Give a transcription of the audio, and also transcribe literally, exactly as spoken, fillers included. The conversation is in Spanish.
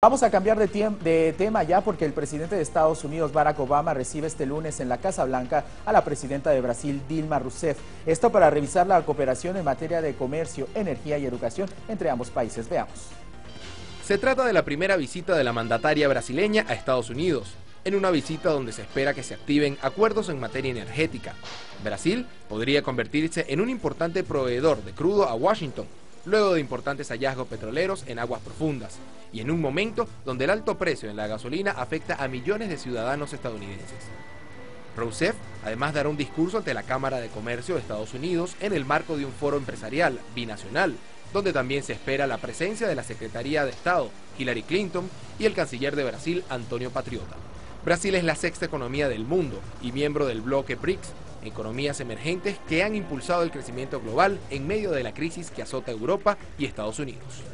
Vamos a cambiar de, de tema ya porque el presidente de Estados Unidos, Barack Obama, recibe este lunes en la Casa Blanca a la presidenta de Brasil, Dilma Rousseff. Esto para revisar la cooperación en materia de comercio, energía y educación entre ambos países. Veamos. Se trata de la primera visita de la mandataria brasileña a Estados Unidos, en una visita donde se espera que se activen acuerdos en materia energética. Brasil podría convertirse en un importante proveedor de crudo a Washington, luego de importantes hallazgos petroleros en aguas profundas, y en un momento donde el alto precio en la gasolina afecta a millones de ciudadanos estadounidenses. Rousseff además dará un discurso ante la Cámara de Comercio de Estados Unidos en el marco de un foro empresarial binacional, donde también se espera la presencia de la Secretaría de Estado, Hillary Clinton, y el canciller de Brasil, Antonio Patriota. Brasil es la sexta economía del mundo y miembro del bloque BRICS, economías emergentes que han impulsado el crecimiento global en medio de la crisis que azota Europa y Estados Unidos.